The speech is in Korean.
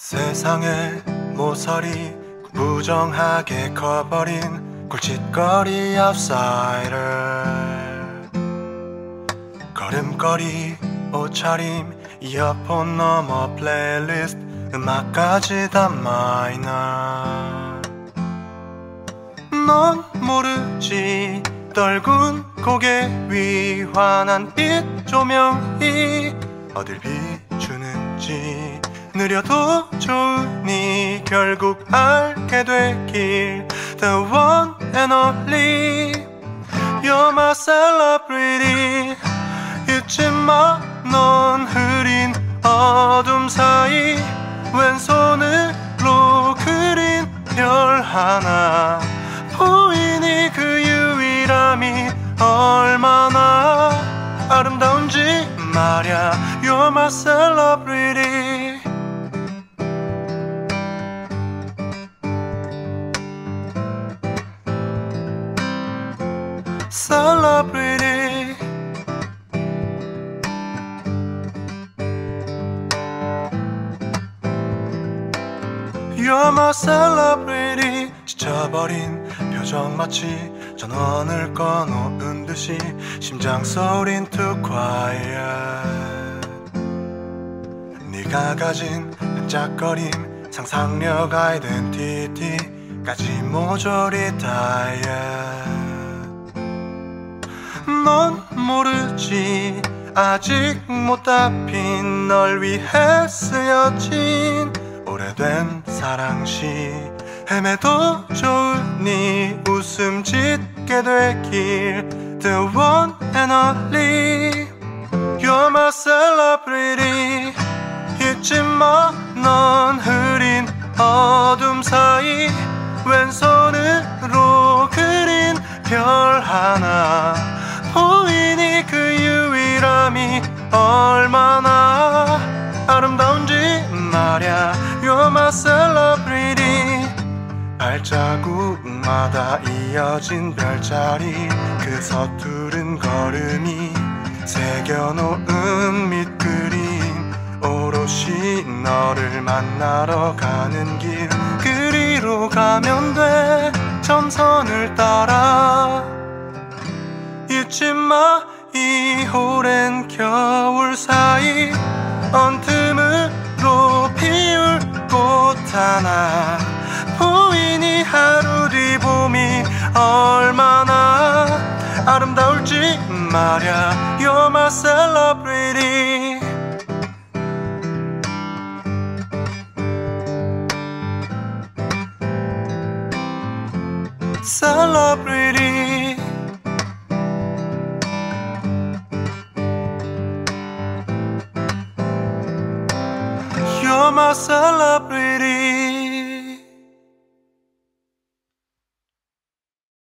세상의 모서리 부정하게 커버린 골칫거리 앞사이를 걸음걸이 옷차림 이어폰 너머 플레이리스트 음악까지 다 마이너. 넌 모르지 떨군 고개 위 환한 빛 조명이 어딜 비추는지. 느려도 좋으니 결국 알게 되길. The one and only You're my celebrity. 잊지마 넌 흐린 어둠 사이 왼손으로 그린 별 하나 보이니 그 유일함이 얼마나 아름다운지 말야. You're my celebrity. Celebrity. You're my celebrity. 지쳐버린 표정 마치 전원을 꺼놓은 듯이 심장 소린 too quiet. 네가 가진 반짝거림 상상력 아이덴티티까지 모조리 다이어. 넌 모르지 아직 못 답힌 널 위해 쓰여진 오래된 사랑시 헤매도 좋으니 웃음 짓게 되길. The one and only You're my celebrity. 잊지마 넌 흐린 어둠 사이 왼손으로 그린 별 하나 보이니 그 유일함이 얼마나 아름다운지 말야. You're my celebrity. 발자국마다 이어진 별자리 그 서투른 걸음이 새겨놓은 밑그림 오롯이 너를 만나러 가는 길. 그리로 가면 돼 점선을 따라. 잊지마 이 오랜 겨울 사이 언틈으로 피울 꽃 하나 보이니 하루 뒤 봄이 얼마나 아름다울지 말야. You're my celebrity. Celebrity. You're my celebrity.